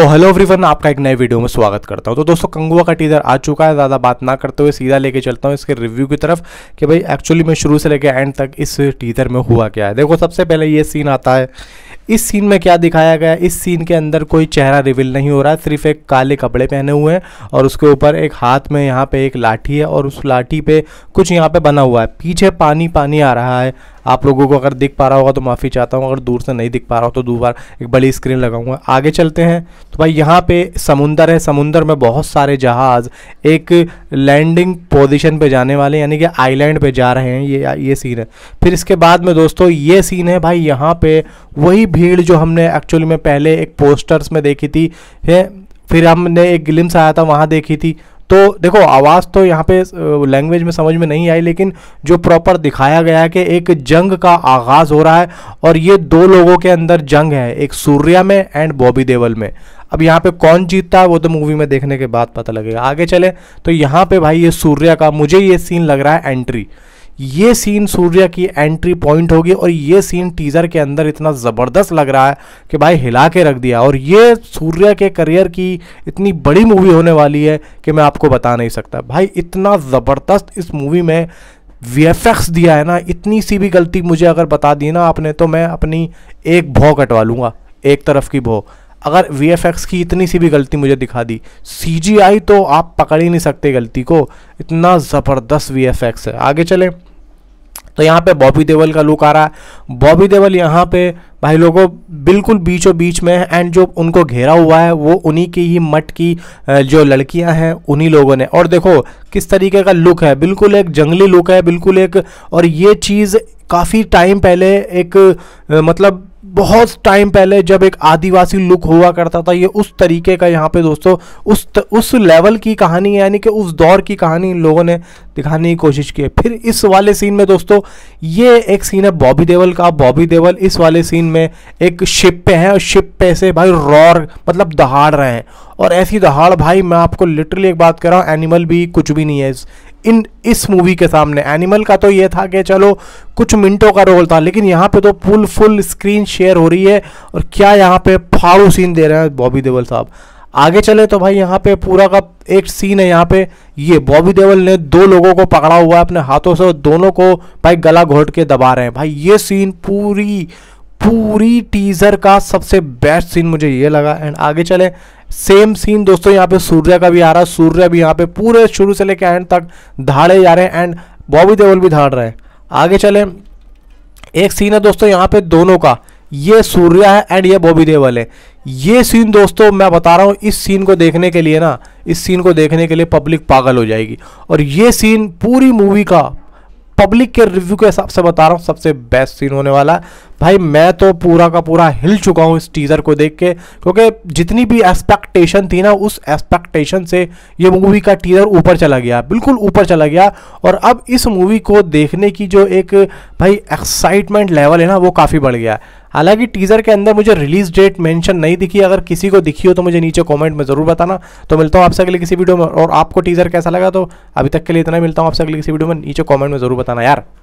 तो hello everyone, आपका एक नए वीडियो में स्वागत करता हूं। तो दोस्तों, कंगुआ का टीजर आ चुका है। ज़्यादा बात ना करते हुए सीधा लेके चलता हूं इसके रिव्यू की तरफ कि भाई एक्चुअली मैं शुरू से लेके एंड तक इस टीजर में हुआ क्या है। देखो, सबसे पहले ये सीन आता है। इस सीन में क्या दिखाया गया है, इस सीन के अंदर कोई चेहरा रिवील नहीं हो रहा है, सिर्फ एक काले कपड़े पहने हुए हैं और उसके ऊपर एक हाथ में यहाँ पे एक लाठी है और उस लाठी पे कुछ यहाँ पे बना हुआ है। पीछे पानी पानी आ रहा है। आप लोगों को अगर दिख पा रहा होगा तो माफ़ी चाहता हूँ, अगर दूर से नहीं दिख पा रहा हो तो दोबारा एक बड़ी स्क्रीन लगाऊंगा। आगे चलते हैं। तो भाई यहाँ पे समुंदर है, समुंदर में बहुत सारे जहाज़ एक लैंडिंग पोजीशन पे जाने वाले यानी कि आइलैंड पे जा रहे हैं। ये सीन है। फिर इसके बाद में दोस्तों ये सीन है भाई, यहाँ पे वही भीड़ जो हमने एक्चुअली में पहले एक पोस्टर्स में देखी थी है, फिर हमने एक ग्लिम्स आया था वहाँ देखी थी। तो देखो, आवाज़ तो यहाँ पे लैंग्वेज में समझ में नहीं आई, लेकिन जो प्रॉपर दिखाया गया है कि एक जंग का आगाज़ हो रहा है और ये दो लोगों के अंदर जंग है, एक सूर्या में एंड बॉबी देओल में। अब यहाँ पे कौन जीतता है वो तो मूवी में देखने के बाद पता लगेगा। आगे चले तो यहाँ पे भाई ये सूर्या का मुझे ये सीन लग रहा है एंट्री, ये सीन सूर्या की एंट्री पॉइंट होगी। और ये सीन टीजर के अंदर इतना ज़बरदस्त लग रहा है कि भाई हिला के रख दिया। और ये सूर्या के करियर की इतनी बड़ी मूवी होने वाली है कि मैं आपको बता नहीं सकता। भाई इतना ज़बरदस्त इस मूवी में VFX दिया है ना, इतनी सी भी गलती मुझे अगर बता दी ना आपने तो मैं अपनी एक भौ कटवा लूँगा, एक तरफ की भौ। अगर VFX की इतनी सी भी गलती मुझे दिखा दी, CGI तो आप पकड़ ही नहीं सकते गलती को, इतना ज़बरदस्त VFX है। आगे चलें तो यहाँ पे बॉबी देओल का लुक आ रहा है। बॉबी देओल यहाँ पे भाई लोगों बिल्कुल बीचों बीच में है एंड जो उनको घेरा हुआ है वो उन्हीं की ही मट की जो लड़कियां हैं उन्हीं लोगों ने। और देखो किस तरीके का लुक है, बिल्कुल एक जंगली लुक है, बिल्कुल एक। और ये चीज़ काफ़ी टाइम पहले एक मतलब बहुत टाइम पहले जब एक आदिवासी लुक हुआ करता था, ये उस तरीके का यहाँ पे दोस्तों उस लेवल की कहानी यानी कि उस दौर की कहानी इन लोगों ने दिखाने की कोशिश की है। फिर इस वाले सीन में दोस्तों ये एक सीन है बॉबी देओल का। बॉबी देओल इस वाले सीन में एक शिप पे है और शिप पे से भाई रॉर मतलब दहाड़ रहे हैं। और ऐसी दहाड़ भाई मैं आपको लिटरली एक बात कर रहा हूँ, एनिमल भी कुछ भी नहीं है इस मूवी के सामने। एनिमल का तो ये था कि चलो कुछ मिनटों का रोल था, लेकिन यहाँ पे तो फुल स्क्रीन शेयर हो रही है और क्या यहाँ पे फाड़ू सीन दे रहे हैं बॉबी देओल साहब। आगे चले तो भाई यहाँ पे पूरा का एक सीन है, यहाँ पे ये बॉबी देओल ने दो लोगों को पकड़ा हुआ है अपने हाथों से और दोनों को भाई गला घोंट के दबा रहे हैं। भाई ये सीन पूरी टीजर का सबसे बेस्ट सीन मुझे ये लगा। एंड आगे चले सेम सीन दोस्तों यहाँ पे सूर्या का भी आ रहा है। सूर्या भी यहाँ पे पूरे शुरू से लेकर एंड तक धाड़े जा रहे हैं एंड बॉबी देओल भी धाड़ रहे हैं। आगे चले एक सीन है दोस्तों यहाँ पे दोनों का, ये सूर्या है एंड ये बॉबी देओल है। ये सीन दोस्तों मैं बता रहा हूँ, इस सीन को देखने के लिए ना, इस सीन को देखने के लिए पब्लिक पागल हो जाएगी। और ये सीन पूरी मूवी का पब्लिक के रिव्यू के हिसाब से बता रहा हूँ सबसे बेस्ट सीन होने वाला है। भाई मैं तो पूरा का पूरा हिल चुका हूँ इस टीज़र को देख के, क्योंकि जितनी भी एक्सपेक्टेशन थी ना उस एक्सपेक्टेशन से ये मूवी का टीज़र ऊपर चला गया, बिल्कुल ऊपर चला गया। और अब इस मूवी को देखने की जो एक भाई एक्साइटमेंट लेवल है ना वो काफ़ी बढ़ गया है। हालांकि टीज़र के अंदर मुझे रिलीज़ डेट मेंशन नहीं दिखी, अगर किसी को दिखी हो तो मुझे नीचे कमेंट में ज़रूर बताना। तो मिलता हूँ आपसे अगले किसी वीडियो में, और आपको टीज़र कैसा लगा तो अभी तक के लिए इतना, मिलता हूँ आपसे अगले किसी वीडियो में, नीचे कॉमेंट में ज़रूर बताना यार।